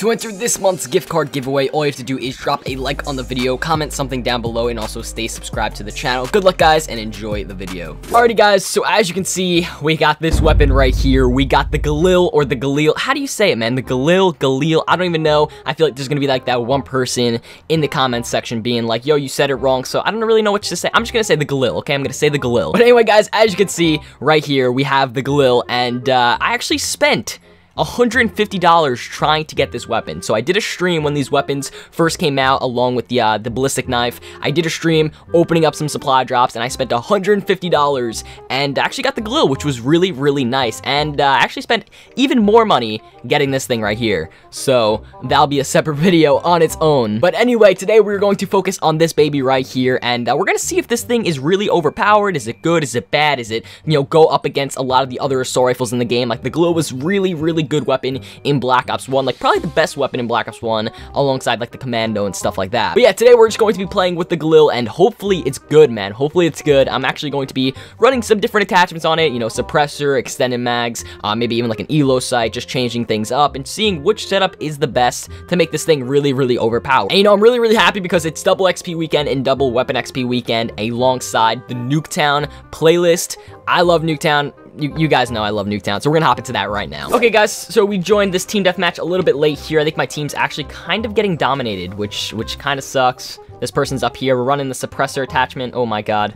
To enter this month's gift card giveaway, all you have to do is drop a like on the video, comment something down below, and also stay subscribed to the channel. Good luck, guys, and enjoy the video. Alrighty, guys, so as you can see, we got this weapon right here. We got the Galil, or the Galil. How do you say it, man? The Galil, Galil, I don't even know. I feel like there's gonna be like that one person in the comments section being like, yo, you said it wrong, so I don't really know what to say. I'm just gonna say the Galil, okay? I'm gonna say the Galil. But anyway, guys, as you can see, right here, we have the Galil, and I actually spent $150 trying to get this weapon. So I did a stream when these weapons first came out, along with the ballistic knife. I did a stream opening up some supply drops, and I spent $150 and actually got the Galil, which was really, really nice. And I actually spent even more money getting this thing right here. So that'll be a separate video on its own. But anyway, today we're going to focus on this baby right here, and we're gonna see if this thing is really overpowered. Is it good? Is it bad? Is it, you know, go up against a lot of the other assault rifles in the game? Like, the Galil was really, really good weapon in Black Ops 1, like probably the best weapon in Black Ops 1, alongside like the Commando and stuff like that. But yeah, today we're just going to be playing with the Galil, and hopefully it's good, man. Hopefully it's good. I'm actually going to be running some different attachments on it, you know, suppressor, extended mags, maybe even like an Elo sight, just changing things up and seeing which setup is the best to make this thing really, really overpowered. And you know, I'm really, really happy because it's double XP weekend and double weapon XP weekend alongside the Nuketown playlist. I love Nuketown. You guys know I love Nuketown, so we're gonna hop into that right now. Okay, guys, so we joined this team deathmatch a little bit late here. I think my team's actually kind of getting dominated, which kind of sucks. This person's up here. We're running the suppressor attachment. Oh my god.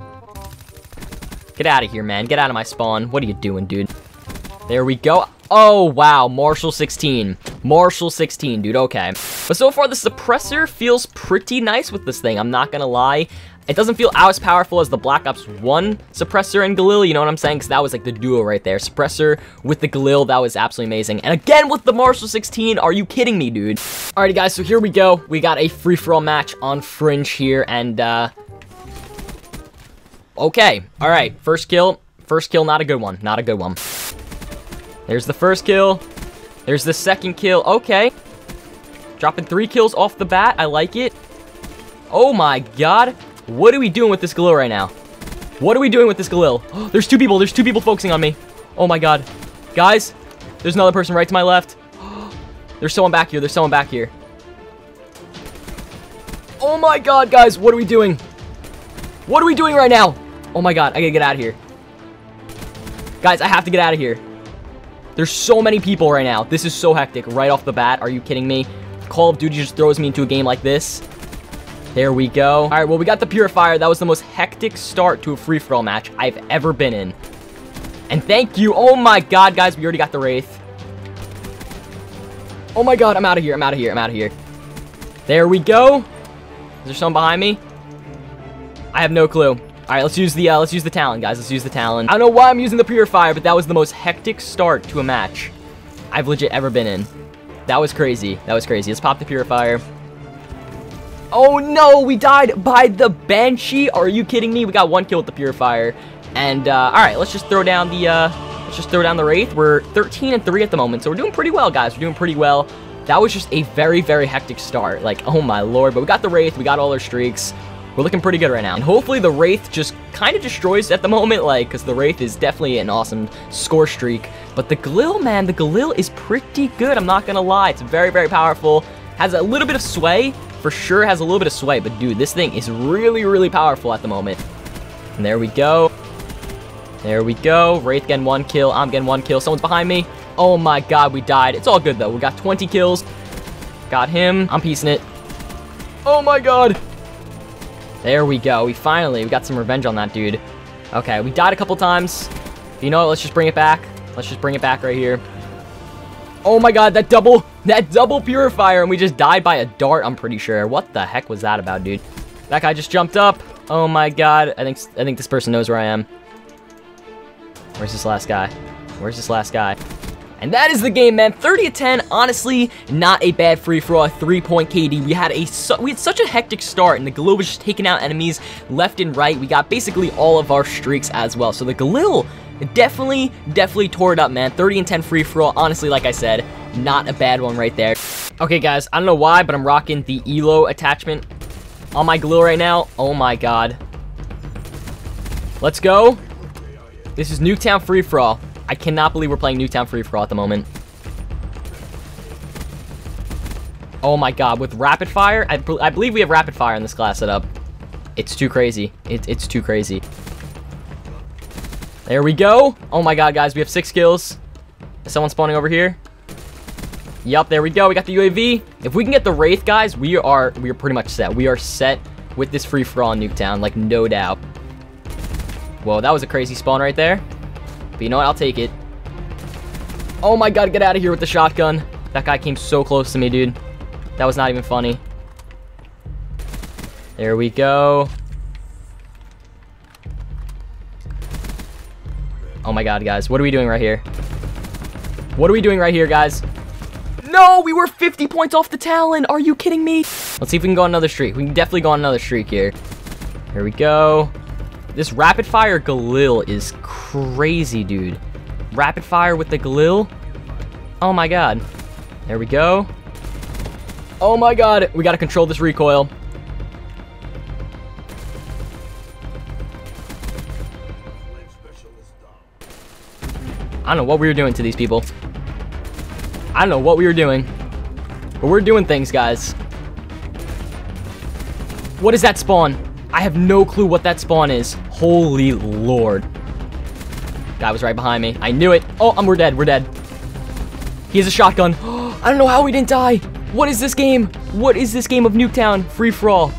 Get out of here, man. Get out of my spawn. What are you doing, dude? There we go. Oh, wow. Marshall 16. Marshall 16, dude. Okay. But so far, the suppressor feels pretty nice with this thing. I'm not gonna lie. It doesn't feel as powerful as the Black Ops 1 suppressor and Galil, you know what I'm saying? Because that was like the duo right there. Suppressor with the Galil, that was absolutely amazing. And again with the Marshall 16, are you kidding me, dude? Alrighty, guys, so here we go. We got a free-for-all match on Fringe here, and okay, alright, first kill. First kill, not a good one, not a good one. There's the first kill. There's the second kill, okay. Dropping 3 kills off the bat, I like it. Oh my god. What are we doing with this Galil right now? What are we doing with this Galil? Oh, there's 2 people. There's 2 people focusing on me. Oh my god. Guys, there's another person right to my left. Oh, there's someone back here. There's someone back here. Oh my god, guys. What are we doing? What are we doing right now? Oh my god. I gotta get out of here. Guys, I have to get out of here. There's so many people right now. This is so hectic right off the bat. Are you kidding me? Call of Duty just throws me into a game like this. There we go. All right, well, we got the Purifier. That was the most hectic start to a free-for-all match I've ever been in. And thank you. Oh, my God, guys. We already got the Wraith. Oh, my God. I'm out of here. I'm out of here. I'm out of here. There we go. Is there someone behind me? I have no clue. All right, let's use the Talon, guys. Let's use the Talon. I don't know why I'm using the Purifier, but that was the most hectic start to a match I've legit ever been in. That was crazy. That was crazy. Let's pop the Purifier. Oh no, we died by the Banshee. Are you kidding me? We got 1 kill with the Purifier. And all right, let's just throw down the Wraith. We're 13-3 at the moment, so we're doing pretty well, guys. We're doing pretty well. That was just a very, very hectic start. Like, oh my lord. But we got the Wraith. We got all our streaks. We're looking pretty good right now. And hopefully the Wraith just kind of destroys at the moment, like, because the Wraith is definitely an awesome score streak. But the Galil, man, the Galil is pretty good. I'm not gonna lie. It's very, very powerful. Has a little bit of sway. For sure has a little bit of sway, but dude, this thing is really, really powerful at the moment. And there we go. There we go. Wraith getting 1 kill. I'm getting 1 kill. Someone's behind me. Oh my god, we died. It's all good though. We got 20 kills. Got him. I'm piecing it. Oh my god. There we go. We got some revenge on that dude. Okay, we died a couple times. You know what? Let's just bring it back. Let's just bring it back right here. Oh my god, that double Purifier, and we just died by a dart, I'm pretty sure. What the heck was that about, dude? That guy just jumped up. Oh my god. I think this person knows where I am. Where's this last guy? Where's this last guy? And that is the game, man. 30-10, honestly, not a bad free-for-all. 3-point KD. We had such a hectic start, and the Galil was just taking out enemies left and right. We got basically all of our streaks as well. So the Galil definitely tore it up, man. 30-10 free-for-all. Honestly, like I said, not a bad one right there. Okay, guys, I don't know why, but I'm rocking the Elo attachment on my Galil right now. Oh my god. Let's go. This is Nuketown free-for-all. I cannot believe we're playing Nuketown free-for-all at the moment. Oh my god, with rapid fire? I believe we have rapid fire in this class setup. It's too crazy. It's too crazy. There we go. Oh my god, guys, we have 6 kills. Is someone spawning over here? Yup, there we go. We got the UAV. If we can get the Wraith, guys, we are pretty much set. We are set with this free-for-all in Nuketown, like, no doubt. Whoa, that was a crazy spawn right there. But you know what? I'll take it. Oh my god, get out of here with the shotgun. That guy came so close to me, dude. That was not even funny. There we go. Oh my god, guys. What are we doing right here? What are we doing right here, guys? No, we were 50 points off the Talon. Are you kidding me? Let's see if we can go on another streak. We can definitely go on another streak here. Here we go. This rapid fire Galil is crazy, dude. Rapid fire with the Galil. Oh my god. There we go. Oh my god. We got to control this recoil. I don't know what we were doing to these people. I don't know what we were doing. But we're doing things, guys. What is that spawn? I have no clue what that spawn is. Holy lord. Guy was right behind me. I knew it. Oh, we're dead. We're dead. He has a shotgun. I don't know how we didn't die. What is this game? What is this game of Nuketown? Free for all.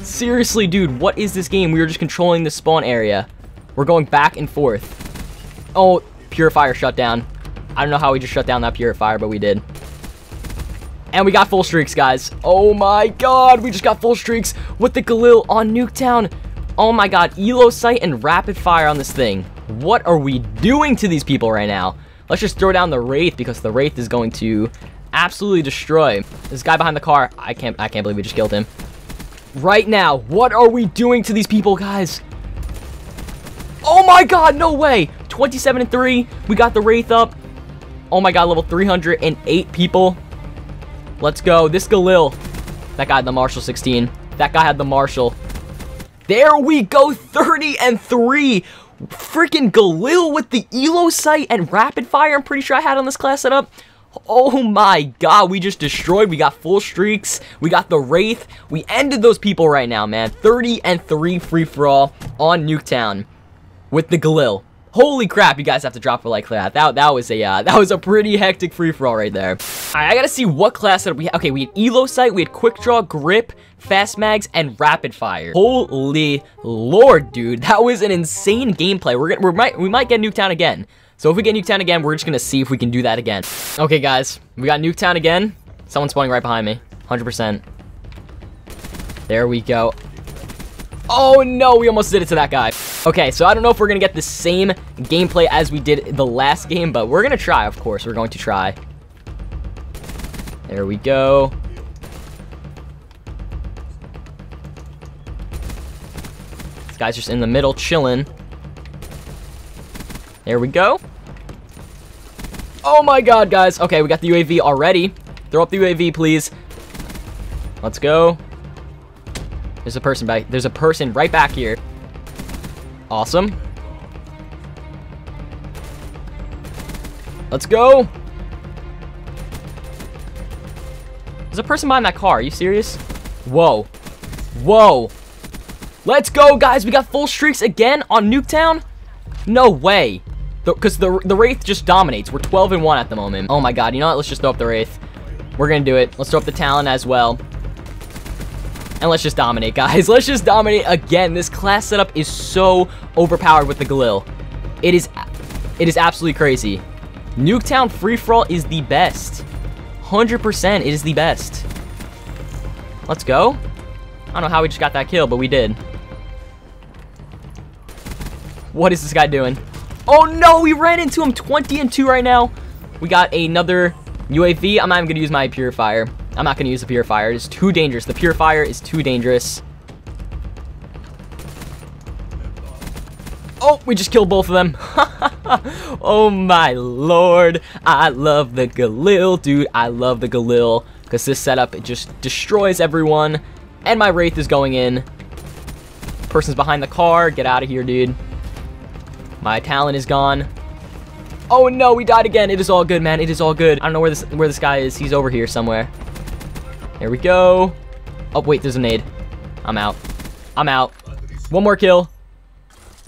Seriously, dude. What is this game? We were just controlling the spawn area. We're going back and forth. Oh, Purifier shut down. I don't know how we just shut down that Purifier, but we did. And we got full streaks, guys. Oh my god, we just got full streaks with the Galil on Nuketown. Oh my god, Elo sight and rapid fire on this thing. What are we doing to these people right now? Let's just throw down the Wraith, because the Wraith is going to absolutely destroy. This guy behind the car, I can't believe we just killed him. Right now, what are we doing to these people, guys? Oh my god, no way. 27-3, we got the Wraith up. Oh my god, level 308 people. Let's go. This Galil. That guy had the Marshall 16. That guy had the Marshall. There we go. 30-3. Freaking Galil with the Elo sight and rapid fire. I'm pretty sure I had on this class setup. Oh my god. We just destroyed. We got full streaks. We got the Wraith. We ended those people right now, man. 30-3 free for all on Nuketown with the Galil. Holy crap, you guys have to drop a like for that. That was a pretty hectic free-for-all right there. All right, I gotta see what class setup we had. Okay, we had Elo sight, we had quick draw, grip, fast mags, and rapid fire. Holy lord, dude. That was an insane gameplay. We might get Nuketown again. So if we get Nuketown again, we're just gonna see if we can do that again. Okay, guys, we got Nuketown again. Someone's spawning right behind me, 100%. There we go. Oh no, we almost did it to that guy. Okay, so I don't know if we're gonna get the same gameplay as we did the last game, but we're gonna try, of course. We're going to try. There we go. This guy's just in the middle, chilling. There we go. Oh my god, guys. Okay, we got the UAV already. Throw up the UAV, please. Let's go. There's a person right back here. Awesome. Let's go. There's a person behind that car. Are you serious? Whoa. Whoa. Let's go, guys. We got full streaks again on Nuketown. No way. Because the Wraith just dominates. We're 12-1 at the moment. Oh my god. You know what? Let's just throw up the Wraith. We're going to do it. Let's throw up the Talon as well. And let's just dominate, guys. Let's just dominate again. This class setup is so overpowered with the Galil. It is absolutely crazy. Nuketown free-for-all is the best. 100% it is the best. Let's go. I don't know how we just got that kill, but we did. What is this guy doing? Oh, no. We ran into him. 20-2 right now. We got another UAV. I'm not even going to use my Purifier. I'm not going to use the Purifier. It's too dangerous. The Purifier is too dangerous. Oh, we just killed both of them. Oh, my lord. I love the Galil, dude. I love the Galil because this setup, it just destroys everyone. And my Wraith is going in. Person's behind the car. Get out of here, dude. My Talon is gone. Oh, no. We died again. It is all good, man. It is all good. I don't know where this guy is. He's over here somewhere. There we go. Oh, wait, there's a nade. I'm out. I'm out. One more kill.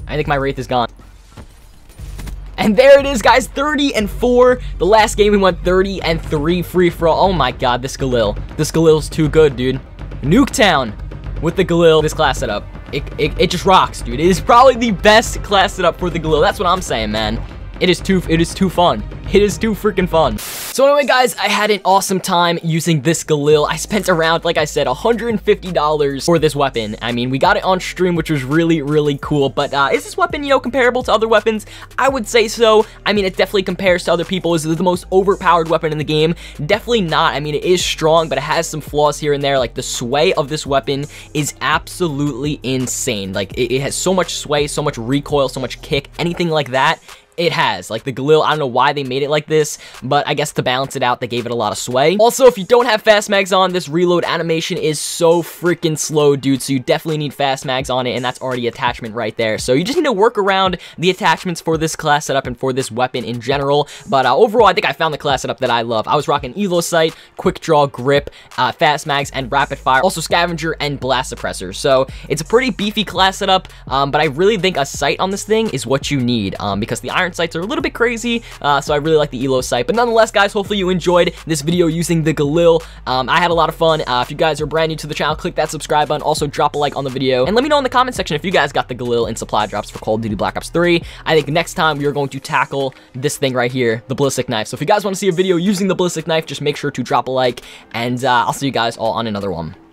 I think my Wraith is gone. And there it is, guys. 30-4. The last game we went 30-3 free for all. Oh my god, this Galil. This Galil's too good, dude. Nuketown with the Galil. This class setup. It just rocks, dude. It is probably the best class setup for the Galil. That's what I'm saying, man. It is too fun. It is too freaking fun. So anyway, guys, I had an awesome time using this Galil. I spent around, like I said, $150 for this weapon. I mean, we got it on stream, which was really, really cool. But is this weapon, you know, comparable to other weapons? I would say so. I mean, it definitely compares to other people. Is it the most overpowered weapon in the game? Definitely not. I mean, it is strong, but it has some flaws here and there. Like, the sway of this weapon is absolutely insane. Like, it has so much sway, so much recoil, so much kick, anything like that. It has, like, the Galil, I don't know why they made it like this, but I guess to balance it out, they gave it a lot of sway. Also, if you don't have fast mags on, this reload animation is so freaking slow, dude, so you definitely need fast mags on it, and that's already attachment right there. So you just need to work around the attachments for this class setup and for this weapon in general, but overall, I think I found the class setup that I love. I was rocking Elo sight, quick draw, grip, fast mags, and rapid fire, also scavenger and blast suppressor. So it's a pretty beefy class setup, but I really think a sight on this thing is what you need, because the iron sights are a little bit crazy, so I really like the Elo sight. But nonetheless, guys, hopefully you enjoyed this video using the Galil. I had a lot of fun. If you guys are brand new to the channel, click that subscribe button. Also, drop a like on the video. And let me know in the comment section if you guys got the Galil in supply drops for Call of Duty Black Ops 3. I think next time we are going to tackle this thing right here, the ballistic knife. So if you guys want to see a video using the ballistic knife, just make sure to drop a like. And I'll see you guys all on another one.